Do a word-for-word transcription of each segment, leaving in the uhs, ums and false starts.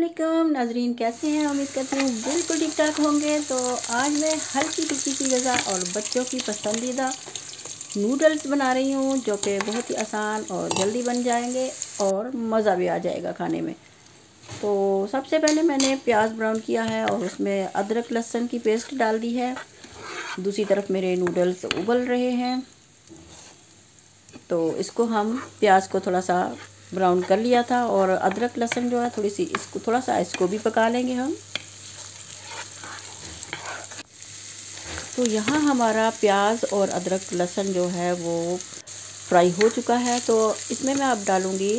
अस्सलामुअलैकुम नाजरीन, कैसे हैं? उम्मीद करती हूँ बिल्कुल ठीक ठाक होंगे। तो आज मैं हल्की फुल्की की गज़ा और बच्चों की पसंदीदा नूडल्स बना रही हूँ, जो कि बहुत ही आसान और जल्दी बन जाएंगे और मज़ा भी आ जाएगा खाने में। तो सबसे पहले मैंने प्याज ब्राउन किया है और उसमें अदरक लहसुन की पेस्ट डाल दी है। दूसरी तरफ मेरे नूडल्स उबल रहे हैं, तो इसको हम प्याज को थोड़ा सा ब्राउन कर लिया था और अदरक लहसुन जो है थोड़ी सी इसको थोड़ा सा इसको भी पका लेंगे हम। तो यहाँ हमारा प्याज और अदरक लहसुन जो है वो फ्राई हो चुका है, तो इसमें मैं अब डालूँगी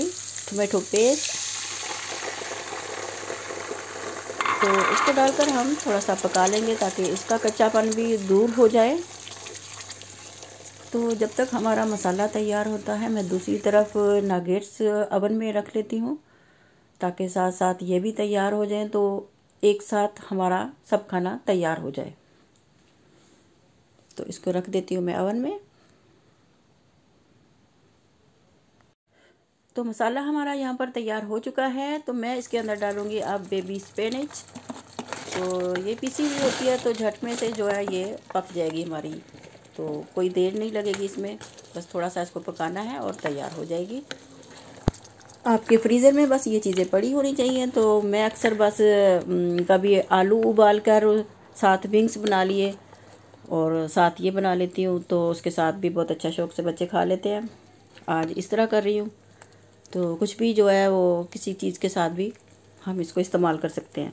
टमेटो पेस्ट। तो इसको डालकर हम थोड़ा सा पका लेंगे ताकि इसका कच्चापन भी दूर हो जाए। तो जब तक हमारा मसाला तैयार होता है, मैं दूसरी तरफ नगेट्स ओवन में रख लेती हूँ ताकि साथ साथ ये भी तैयार हो जाए, तो एक साथ हमारा सब खाना तैयार हो जाए। तो इसको रख देती हूँ मैं ओवन में। तो मसाला हमारा यहाँ पर तैयार हो चुका है, तो मैं इसके अंदर डालूँगी अब बेबी स्पिनच। तो ये पीसी हुई होती है, तो झट में से जो है ये पक जाएगी हमारी, तो कोई देर नहीं लगेगी इसमें, बस थोड़ा सा इसको पकाना है और तैयार हो जाएगी। आपके फ्रीज़र में बस ये चीज़ें पड़ी होनी चाहिए। तो मैं अक्सर बस कभी आलू उबाल कर साथ विंग्स बना लिए और साथ ये बना लेती हूँ, तो उसके साथ भी बहुत अच्छा शौक़ से बच्चे खा लेते हैं। आज इस तरह कर रही हूँ, तो कुछ भी जो है वो किसी चीज़ के साथ भी हम इसको इस्तेमाल कर सकते हैं,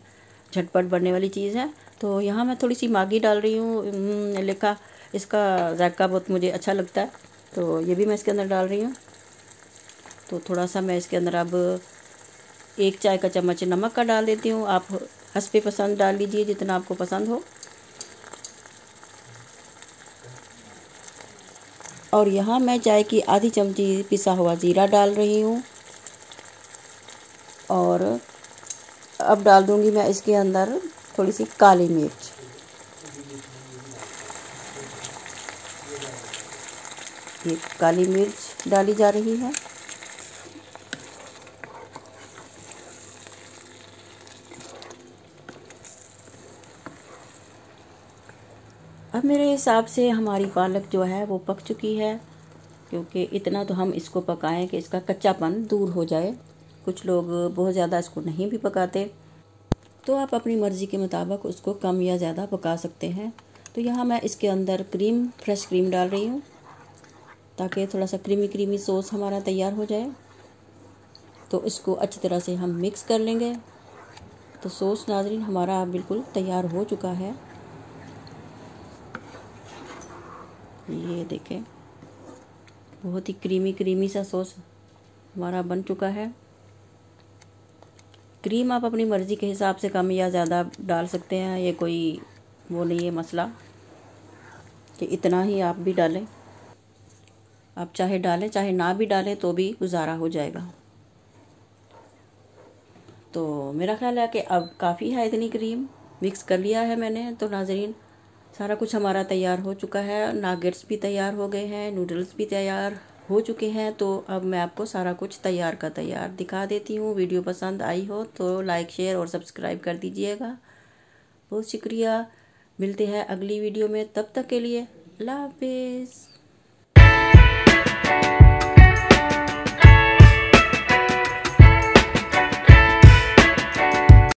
झटपट बनने वाली चीज़ है। तो यहाँ मैं थोड़ी सी मैगी डाल रही हूँ, लिखा इसका जायका बहुत मुझे अच्छा लगता है, तो ये भी मैं इसके अंदर डाल रही हूँ। तो थोड़ा सा मैं इसके अंदर अब एक चाय का चम्मच नमक का डाल देती हूँ। आप हस्बे पसंद डाल लीजिए, जितना आपको पसंद हो। और यहाँ मैं चाय की आधी चमची पिसा हुआ ज़ीरा डाल रही हूँ। और अब डाल दूँगी मैं इसके अंदर थोड़ी सी काली मिर्च। ये काली मिर्च डाली जा रही है। अब मेरे हिसाब से हमारी पालक जो है वो पक चुकी है, क्योंकि इतना तो हम इसको पकाएं कि इसका कच्चापन दूर हो जाए। कुछ लोग बहुत ज़्यादा इसको नहीं भी पकाते, तो आप अपनी मर्ज़ी के मुताबिक उसको कम या ज़्यादा पका सकते हैं। तो यहाँ मैं इसके अंदर क्रीम, फ्रेश क्रीम डाल रही हूँ ताकि थोड़ा सा क्रीमी क्रीमी सॉस हमारा तैयार हो जाए। तो इसको अच्छी तरह से हम मिक्स कर लेंगे। तो सॉस नाजरीन हमारा बिल्कुल तैयार हो चुका है, ये देखें बहुत ही क्रीमी क्रीमी सा सॉस हमारा बन चुका है। क्रीम आप अपनी मर्ज़ी के हिसाब से कम या ज़्यादा डाल सकते हैं, ये कोई वो नहीं है मसला कि इतना ही आप भी डालें। आप चाहे डालें चाहे ना भी डालें तो भी गुजारा हो जाएगा। तो मेरा ख्याल है कि अब काफ़ी है इतनी क्रीम, मिक्स कर लिया है मैंने। तो नाजरीन सारा कुछ हमारा तैयार हो चुका है, नगेट्स भी तैयार हो गए हैं, नूडल्स भी तैयार हो चुके हैं। तो अब मैं आपको सारा कुछ तैयार का तैयार दिखा देती हूँ। वीडियो पसंद आई हो तो लाइक, शेयर और सब्सक्राइब कर दीजिएगा। बहुत शुक्रिया। मिलते हैं अगली वीडियो में, तब तक के लिए अल्लाह हाफिज़।